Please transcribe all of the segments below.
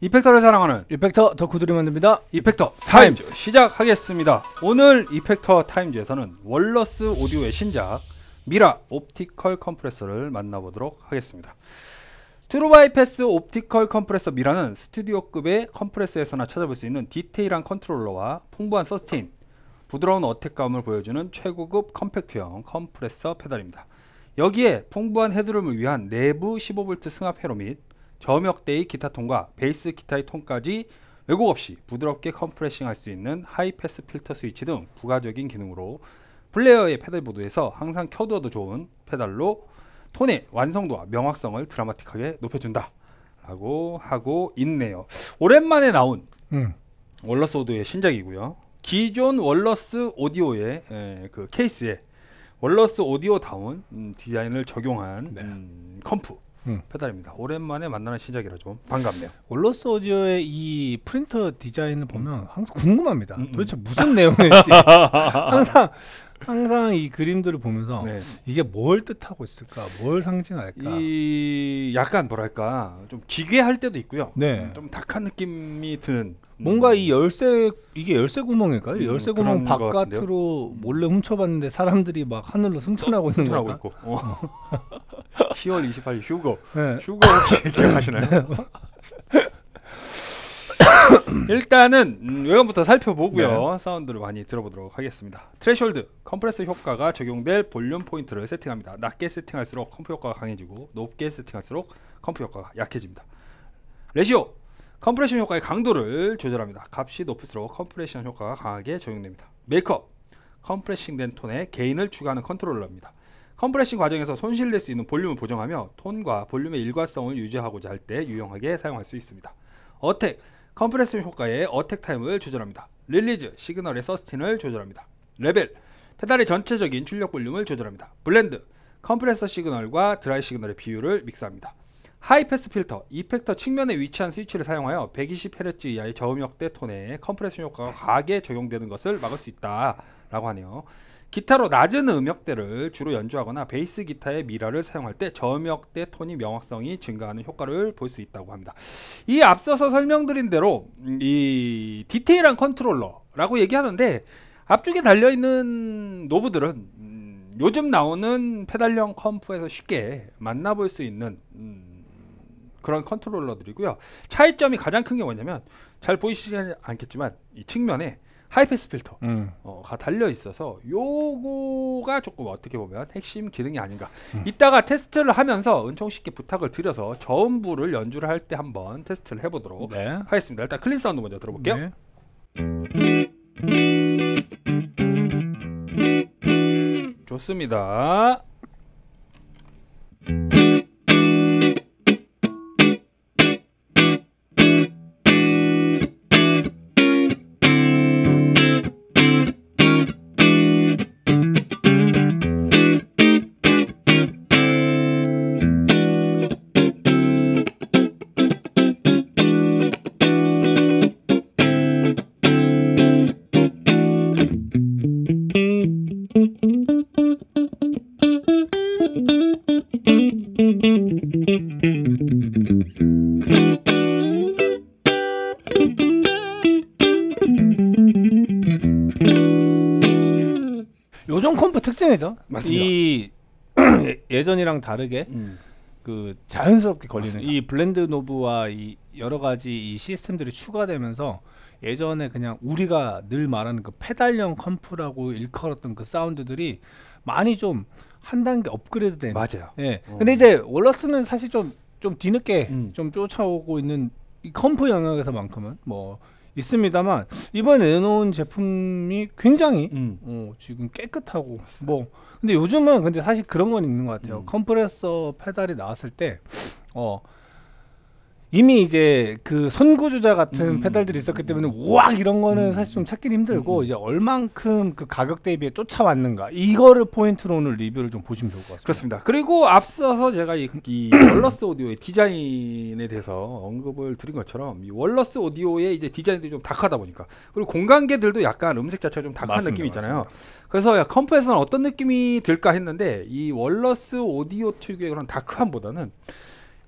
이펙터를 사랑하는 이펙터 덕후들이 만듭니다. 이펙터 타임즈 시작하겠습니다. 오늘 이펙터 타임즈에서는 월러스 오디오의 신작 미라 옵티컬 컴프레서를 만나보도록 하겠습니다. 트루바이패스 옵티컬 컴프레서 미라는 스튜디오급의 컴프레서에서나 찾아볼 수 있는 디테일한 컨트롤러와 풍부한 서스테인, 부드러운 어택감을 보여주는 최고급 컴팩트형 컴프레서 페달입니다. 여기에 풍부한 헤드룸을 위한 내부 15V 승합 회로 및 저음역대의 기타톤과 베이스 기타의 톤까지 왜곡 없이 부드럽게 컴프레싱할 수 있는 하이패스 필터 스위치 등 부가적인 기능으로 플레이어의 페달보드에서 항상 켜두어도 좋은 페달로 톤의 완성도와 명확성을 드라마틱하게 높여준다 라고 하고 있네요. 오랜만에 나온 월러스 오디오의 신작이고요. 기존 월러스 오디오의 그 케이스에 월러스 오디오다운 디자인을 적용한 컴프 페달입니다. 오랜만에 만나는 시작이라 좀 반갑네요. 월러스 오디오의 이 프린터 디자인을 보면 항상 궁금합니다. 도대체 무슨 내용일지 항상 이 그림들을 보면서 네. 이게 뭘 뜻하고 있을까, 뭘 상징할까. 이 약간 뭐랄까 좀 기괴할 때도 있고요. 네. 좀 탁한 느낌이 드는 뭔가 이 열쇠, 이게 열쇠 구멍일까요? 열쇠 구멍 바깥으로 몰래 훔쳐봤는데 사람들이 막 하늘로 승천하고 있는 거 같고. 10월 28일 휴거. 네. 휴거 혹시 기억하시나요? 네. 일단은 외관부터 살펴보고요. 네. 사운드를 많이 들어보도록 하겠습니다. 트레시홀드, 컴프레서 효과가 적용될 볼륨 포인트를 세팅합니다. 낮게 세팅할수록 컴프 효과가 강해지고 높게 세팅할수록 컴프 효과가 약해집니다. 레시오, 컴프레션 효과의 강도를 조절합니다. 값이 높을수록 컴프레션 효과가 강하게 적용됩니다. 메이크업, 컴프레싱된 톤의 게인을 추가하는 컨트롤러입니다. 컴프레싱 과정에서 손실될 수 있는 볼륨을 보정하며 톤과 볼륨의 일관성을 유지하고자 할 때 유용하게 사용할 수 있습니다. 어택, 컴프레싱 효과의 어택 타임을 조절합니다. 릴리즈, 시그널의 서스틴을 조절합니다. 레벨, 페달의 전체적인 출력 볼륨을 조절합니다. 블렌드, 컴프레서 시그널과 드라이 시그널의 비율을 믹스합니다. 하이패스 필터, 이펙터 측면에 위치한 스위치를 사용하여 120Hz 이하의 저음역대 톤의 컴프레싱 효과가 과하게 적용되는 것을 막을 수 있다 라고 하네요. 기타로 낮은 음역대를 주로 연주하거나 베이스 기타의 미라를 사용할 때 저음역대 톤이 명확성이 증가하는 효과를 볼 수 있다고 합니다. 이 앞서서 설명드린 대로 이 디테일한 컨트롤러라고 얘기하는데 앞쪽에 달려있는 노브들은 요즘 나오는 페달형 컴프에서 쉽게 만나볼 수 있는 그런 컨트롤러들이고요. 차이점이 가장 큰 게 뭐냐면 잘 보이시지 않겠지만 이 측면에 하이패스 필터가 달려있어서 요거가 조금 어떻게 보면 핵심 기능이 아닌가. 이따가 테스트를 하면서 은총씨께 부탁을 드려서 저음부를 연주를 할 때 한번 테스트를 해보도록 네. 하겠습니다. 일단 클린 사운드 먼저 들어볼게요. 네. 좋습니다. 요즘 컴프 특징이죠. 맞습니다. 이 예전이랑 다르게 그 자연스럽게 걸리는 맞습니다. 이 블렌드 노브와 이 여러 가지 이 시스템들이 추가되면서 예전에 그냥 우리가 늘 말하는 그 페달형 컴프라고 일컬었던 그 사운드들이 많이 좀 한 단계 업그레이드된. 맞아요. 예. 근데 이제 월러스는 사실 좀 뒤늦게 좀 쫓아오고 있는 이 컴프 영역에서만큼은 뭐 있습니다만 이번에 내놓은 제품이 굉장히 지금 깨끗하고 맞습니다. 뭐 근데 요즘은 근데 사실 그런 건 있는 것 같아요. 컴프레서 페달이 나왔을 때 이미 이제 그 선구주자 같은 페달들이 있었기 때문에 우악 이런 거는 사실 좀 찾기 힘들고 이제 얼만큼 그 가격 대비에 쫓아왔는가 이거를 포인트로 오늘 리뷰를 좀 보시면 좋을 것 같습니다. 그렇습니다. 그리고 앞서서 제가 이 월러스 오디오의 디자인에 대해서 언급을 드린 것처럼 이 월러스 오디오의 이제 디자인들이 좀 다크하다 보니까 그리고 공간계들도 약간 음색 자체가 좀 다크한 맞습니다, 느낌이 있잖아요. 맞습니다. 그래서 컴프에서는 어떤 느낌이 들까 했는데 이 월러스 오디오 특유의 그런 다크함보다는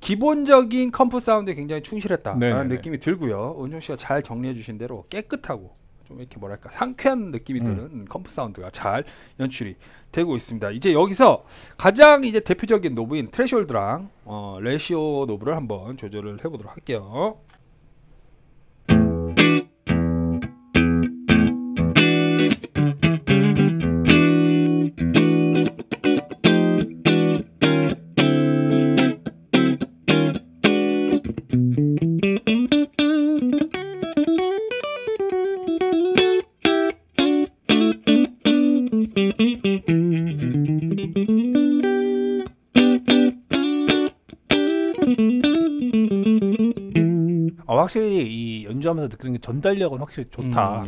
기본적인 컴프 사운드에 굉장히 충실했다라는 네네네. 느낌이 들고요. 은총 씨가 잘 정리해 주신 대로 깨끗하고 좀 이렇게 뭐랄까 상쾌한 느낌이 드는 컴프 사운드가 잘 연출이 되고 있습니다. 이제 여기서 가장 이제 대표적인 노브인 트레시홀드랑 레시오 노브를 한번 조절을 해보도록 할게요. 확실히 이 연주하면서 느끼는 게 전달력은 확실히 좋다.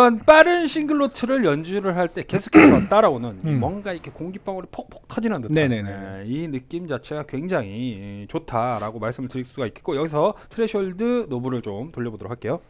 이런 빠른 싱글노트를 연주를 할 때 계속해서 따라오는 뭔가 이렇게 공기방울이 폭폭 터지는 듯한 네네네. 이 느낌 자체가 굉장히 좋다라고 말씀을 드릴 수가 있겠고, 여기서 트레시홀드 노브를 좀 돌려보도록 할게요.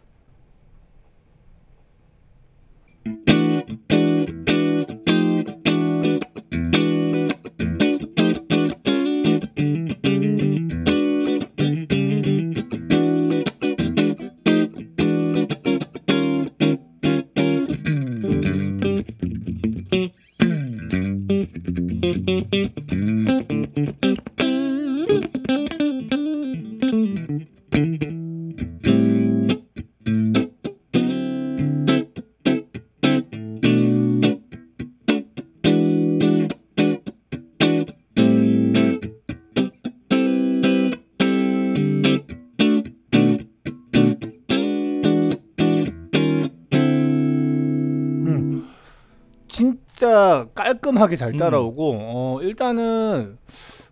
진짜 깔끔하게 잘 따라오고 일단은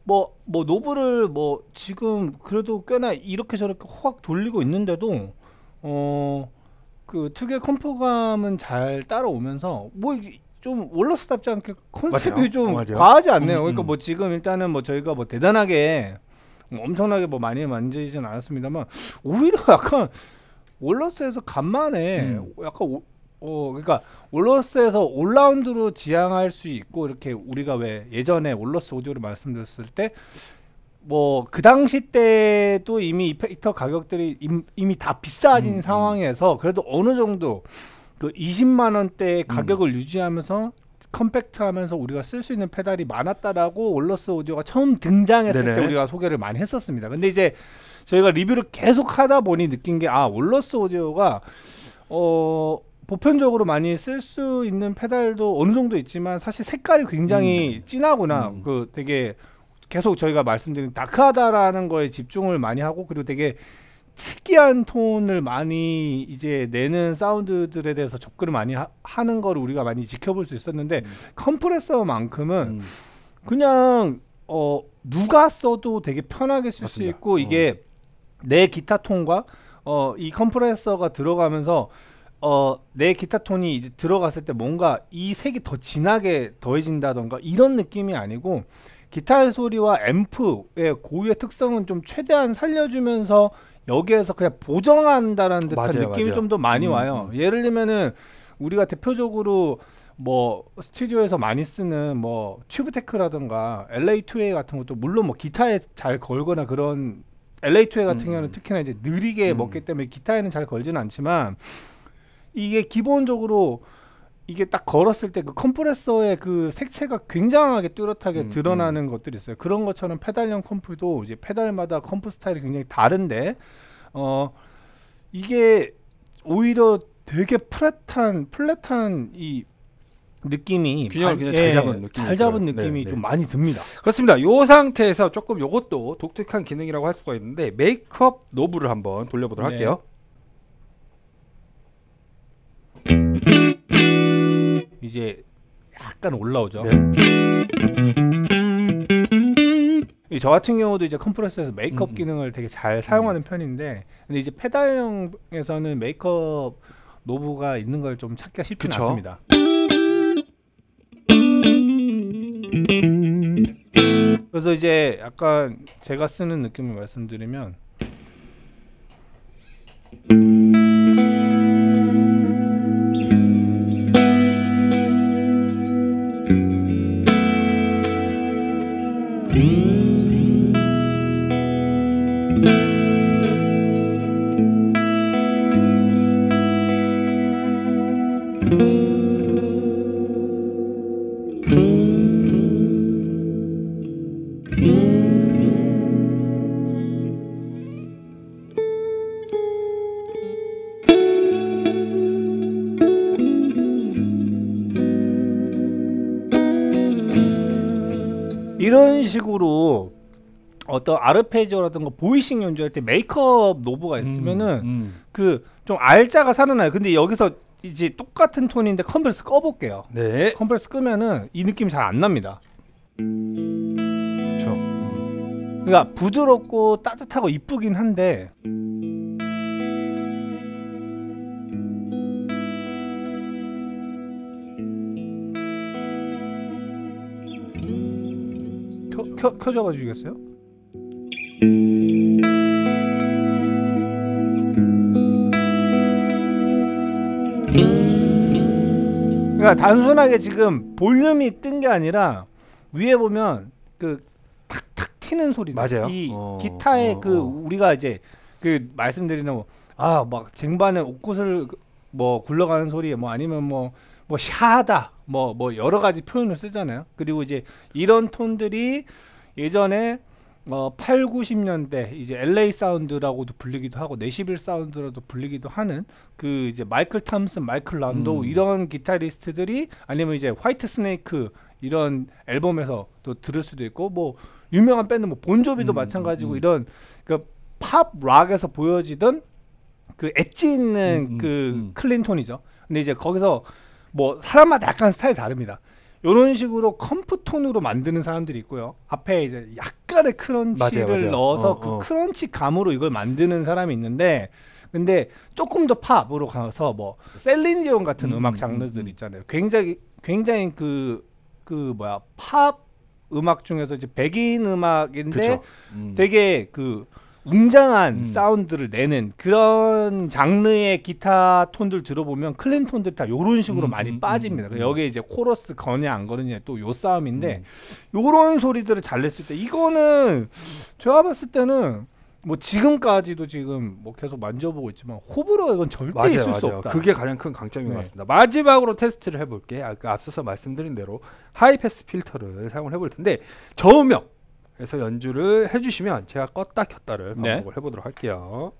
뭐 노브를 뭐 지금 그래도 꽤나 이렇게 저렇게 확 돌리고 있는데도 그 특유의 컴포감은 잘 따라오면서 뭐 좀 월러스답지 않게 컨셉이 맞아요. 좀 맞아요. 과하지 않네요. 그러니까 뭐 지금 일단은 뭐 저희가 뭐 대단하게 뭐 엄청나게 뭐 많이 만지진 않았습니다만 오히려 약간 월러스에서 간만에 약간 그러니까 월러스에서 올라운드로 지향할 수 있고, 이렇게 우리가 왜 예전에 월러스 오디오를 말씀드렸을 때 뭐 그 당시 때도 이미 이펙터 가격들이 이미 다 비싸진 상황에서 그래도 어느 정도 그 20만 원대의 가격을 유지하면서 컴팩트하면서 우리가 쓸 수 있는 페달이 많았다라고 월러스 오디오가 처음 등장했을 네네. 때 우리가 소개를 많이 했었습니다. 근데 이제 저희가 리뷰를 계속 하다 보니 느낀 게 아, 월러스 오디오가 보편적으로 많이 쓸 수 있는 페달도 어느 정도 있지만 사실 색깔이 굉장히 진하구나. 그 되게 계속 저희가 말씀드린 다크하다라는 거에 집중을 많이 하고, 그리고 되게 특이한 톤을 많이 이제 내는 사운드들에 대해서 접근을 많이 하는 걸 우리가 많이 지켜볼 수 있었는데 컴프레서만큼은 그냥 누가 써도 되게 편하게 쓸 수 있고 이게 내 기타 톤과 이 컴프레서가 들어가면서 내 기타 톤이 이제 들어갔을 때 뭔가 이 색이 더 진하게 더해진다던가 이런 느낌이 아니고 기타의 소리와 앰프의 고유의 특성은 좀 최대한 살려주면서 여기에서 그냥 보정한다는 듯한 맞아요, 느낌이 좀 더 많이 와요. 예를 들면은 우리가 대표적으로 뭐 스튜디오에서 많이 쓰는 뭐 튜브테크라던가 LA2A 같은 것도 물론 뭐 기타에 잘 걸거나 그런 LA2A 같은 경우는 특히나 이제 느리게 먹기 때문에 기타에는 잘 걸지는 않지만 이게 기본적으로 이게 딱 걸었을 때 그 컴프레서의 그 색채가 굉장하게 뚜렷하게 드러나는 것들이 있어요. 그런 것처럼 페달형 컴프도 이제 페달마다 컴프 스타일이 굉장히 다른데 이게 오히려 되게 플랫한 이 느낌이 균형을 그냥 잘 잡은 느낌이 네, 좀 네. 많이 듭니다. 그렇습니다. 이 상태에서 조금 요것도 독특한 기능이라고 할 수가 있는데 메이크업 노브를 한번 돌려보도록 네. 할게요. 이제 약간 올라오죠. 네. 저 같은 경우도 이제 컴프레서에서 메이크업 기능을 되게 잘 사용하는 편인데, 근데 이제 페달형에서는 메이크업 노브가 있는 걸 좀 찾기가 쉽진 않습니다. 그래서 이제 약간 제가 쓰는 느낌을 말씀드리면 이런 식으로 어떤 아르페지오라든가 보이싱 연주할 때 메이크업 노브가 있으면은 그 좀 알짜가 살아나요. 근데 여기서 이제 똑같은 톤인데 컴프레스 꺼볼게요. 네. 컴프레스 끄면은 이 느낌이 잘 안 납니다. 그렇죠. 그러니까 부드럽고 따뜻하고 이쁘긴 한데 켜줘봐 주시겠어요? 그러니까 단순하게 지금 볼륨이 뜬 게 아니라 위에 보면 그 탁탁 튀는 소리 맞아요. 이 기타의 그 우리가 이제 그 말씀드리는 아 막 쟁반에 옷구슬 뭐 굴러가는 소리 뭐 아니면 뭐 샤다 뭐 여러 가지 표현을 쓰잖아요. 그리고 이제 이런 톤들이 예전에 8, 90년대 이제 LA 사운드라고도 불리기도 하고 네시빌 사운드라도 불리기도 하는 그 이제 마이클 탐슨, 마이클 란도우 이런 기타리스트들이 아니면 이제 화이트 스네이크 이런 앨범에서 또 들을 수도 있고 뭐 유명한 밴드 뭐 본조비도 마찬가지고 이런 그 팝 락에서 보여지던 그 엣지 있는 그 클린 톤이죠. 근데 이제 거기서 뭐 사람마다 약간 스타일이 다릅니다. 요런 식으로 컴프톤으로 만드는 사람들이 있고요. 앞에 이제 약간의 크런치를 맞아요. 넣어서 그 크런치 감으로 이걸 만드는 사람이 있는데 근데 조금 더 팝으로 가서 뭐 셀린 디온 같은 음악 장르들 있잖아요. 굉장히 그 뭐야 팝 음악 중에서 이제 백인 음악인데 되게 그 웅장한 사운드를 내는 그런 장르의 기타 톤들 들어보면 클린 톤들 다 요런 식으로 많이 빠집니다. 여기에 이제 코러스 거냐 안 거느냐 또 요 싸움인데 요런 소리들을 잘 냈을 때 이거는 제가 봤을 때는 뭐 지금까지도 지금 뭐 계속 만져보고 있지만 호불호 이건 절대 맞아요, 있을 맞아요. 수 없다. 그게 가장 큰 강점인 것 같습니다. 마지막으로 테스트를 해볼게. 아까 앞서서 말씀드린 대로 하이패스 필터를 사용을 해볼 텐데 저음역 그래서 연주를 해주시면 제가 껐다 켰다를 반복을 해보도록 할게요.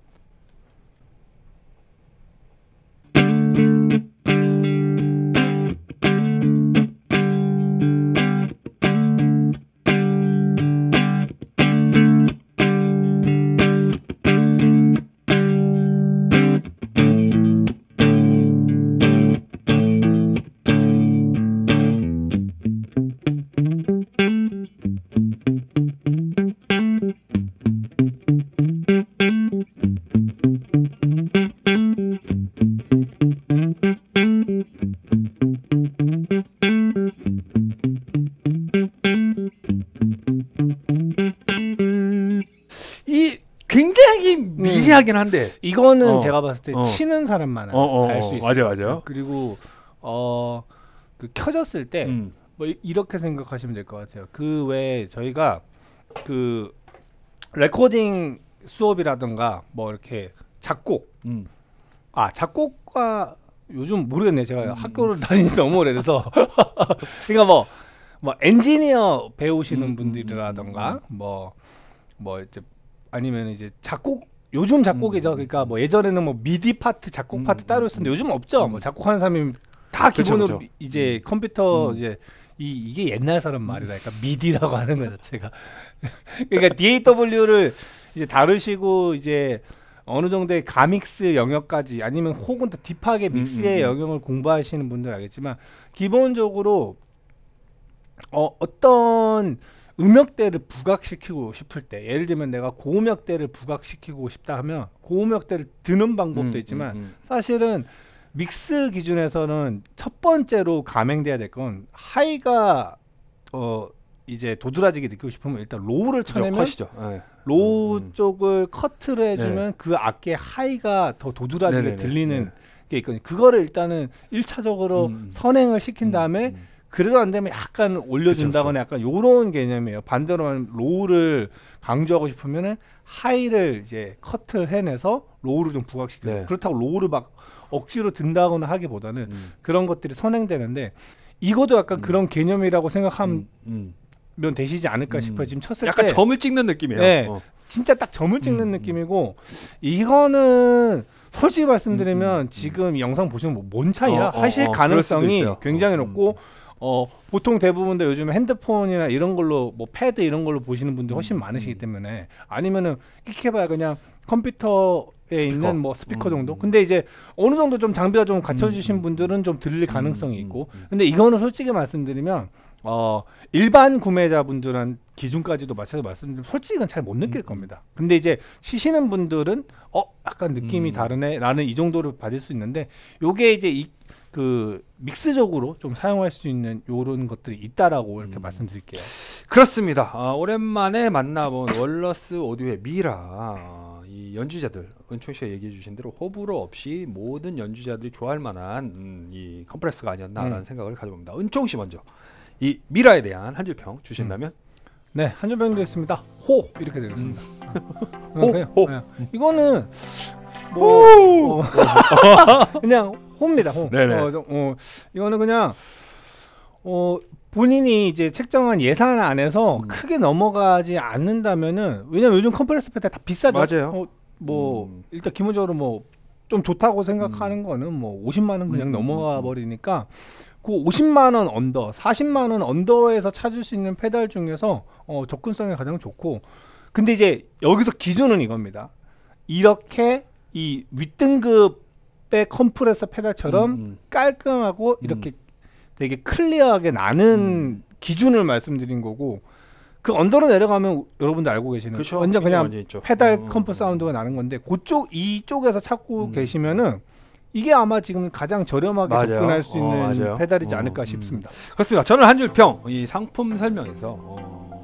하긴 한데 이거는 제가 봤을 때 치는 사람만 알 수 있어요. 맞아요. 그리고 그 켜졌을 때 뭐 이렇게 생각하시면 될 것 같아요. 그 외에 저희가 그 레코딩 수업이라든가 뭐 이렇게 작곡 작곡과 요즘 모르겠네. 제가 학교를 다니는 지 너무 오래돼서 그러니까 뭐 엔지니어 배우시는 분들이라든가 뭐 이제 아니면 이제 작곡 요즘 작곡이죠. 그러니까 뭐 예전에는 뭐 미디 파트, 작곡 파트 따로 있었는데 요즘 없죠. 뭐 작곡하는 사람이 다 기본으로 그쵸. 이제 컴퓨터 이제 이게 옛날 사람 말이라니까 미디라고 하는 거 자체가. 그러니까 DAW를 이제 다루시고 이제 어느 정도의 가믹스 영역까지 아니면 혹은 또 딥하게 믹스의 영역을 공부하시는 분들 알겠지만 기본적으로 어떤 음역대를 부각시키고 싶을 때 예를 들면 내가 고음역대를 부각시키고 싶다 하면 고음역대를 드는 방법도 있지만 사실은 믹스 기준에서는 첫 번째로 감행돼야 될 건 하이가 이제 도드라지게 느끼고 싶으면 일단 로우를 쳐내면 그렇죠, 네. 로우 쪽을 커트를 해주면 네. 그 악기의 하이가 더 도드라지게 네네네. 들리는 네. 게 있거든요. 그거를 일단은 1차적으로 선행을 시킨 다음에 그래도 안 되면 약간 올려준다거나 그쵸, 그쵸. 약간 요런 개념이에요. 반대로 하면 로우를 강조하고 싶으면은 하이를 이제 커트를 해내서 로우를 좀 부각시키고 네. 그렇다고 로우를 막 억지로 든다거나 하기보다는 그런 것들이 선행되는데 이것도 약간 그런 개념이라고 생각하면 되시지 않을까 싶어요. 지금 쳤을 약간 때 약간 점을 찍는 느낌이에요. 네, 진짜 딱 점을 찍는 느낌이고 이거는 솔직히 말씀드리면 지금 영상 보시면 뭐 뭔 차이야 하실 가능성이 굉장히 높고 보통 대부분도 요즘 핸드폰이나 이런 걸로 뭐 패드 이런 걸로 보시는 분들이 훨씬 많으시기 때문에 아니면은 끽해봐야 그냥 컴퓨터에 스피커. 있는 뭐 스피커 정도 근데 이제 어느 정도 좀 장비가 좀 갖춰주신 분들은 좀 들릴 가능성이 있고 근데 이거는 솔직히 말씀드리면 일반 구매자분들한 기준까지도 맞춰서 말씀드리면 솔직히는 잘 못 느낄 겁니다. 근데 이제 치시는 분들은 약간 느낌이 다르네 라는 이 정도를 받을 수 있는데 요게 이제 그 믹스적으로 좀 사용할 수 있는 요런 것들이 있다라고 이렇게 말씀드릴게요. 그렇습니다. 오랜만에 만나본 월러스 오디오의 미라 이 연주자들, 은총 씨가 얘기해 주신 대로 호불호 없이 모든 연주자들이 좋아할 만한 이 컴프레서가 아니었나라는 생각을 가져봅니다. 은총 씨 먼저 이 미라에 대한 한 줄 평 주신다면? 네, 한 줄 평 드리겠습니다. 호! 이렇게 드리겠습니다. 호! 네. 이거는 뭐 그냥 호입니다. 호. 이거는 그냥 본인이 이제 책정한 예산 안에서 크게 넘어가지 않는다면은 왜냐면 요즘 컴프레서 패드 다 비싸죠. 맞아요. 뭐 일단 기본적으로 뭐 좀 좋다고 생각하는 거는 뭐 50만 원 그냥 넘어가 버리니까 그 50만 원 언더, 40만 원 언더에서 찾을 수 있는 페달 중에서 접근성이 가장 좋고 근데 이제 여기서 기준은 이겁니다. 이렇게 이 윗등급의 컴프레서 페달처럼 깔끔하고 이렇게 되게 클리어하게 나는 기준을 말씀드린 거고 그 언더로 내려가면 여러분들 알고 계시는 그쵸, 완전 그냥 페달 컴프 사운드가 나는 건데 그쪽 이쪽에서 찾고 계시면은 이게 아마 지금 가장 저렴하게 맞아요. 접근할 수 있는 페달이지 않을까 싶습니다. 그렇습니다. 저는 한 줄 평, 이 상품 설명에서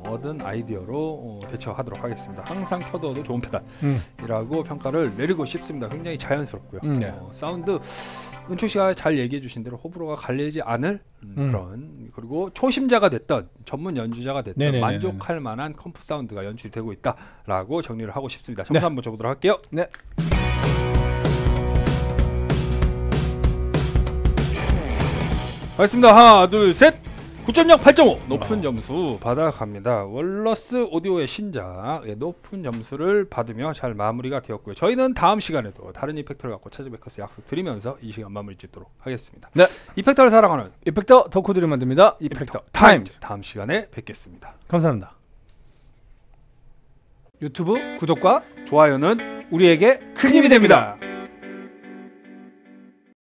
얻은 아이디어로 대처하도록 하겠습니다. 항상 켜둬도 좋은 페달이라고 평가를 내리고 싶습니다. 굉장히 자연스럽고요. 사운드 은총 씨가 잘 얘기해 주신 대로 호불호가 갈리지 않을 그런 그리고 초심자가 됐던 전문 연주자가 됐던 네네네네. 만족할 만한 컴프 사운드가 연출이 되고 있다라고 정리를 하고 싶습니다. 점수 한번 줘보도록 할게요. 네. 알겠습니다. 하나 둘 셋. 9.0 8.5 높은 점수 받아갑니다. 월러스 오디오의 신작 높은 점수를 받으며 잘 마무리가 되었고요. 저희는 다음 시간에도 다른 이펙터를 갖고 찾아뵙겠습니다. 약속 드리면서 이 시간 마무리 짓도록 하겠습니다. 네, 이펙터를 사랑하는 이펙터 덕후들이 만듭니다. 이펙터 타임즈 다음 시간에 뵙겠습니다. 감사합니다. 유튜브 구독과 좋아요는 우리에게 큰 힘이 됩니다.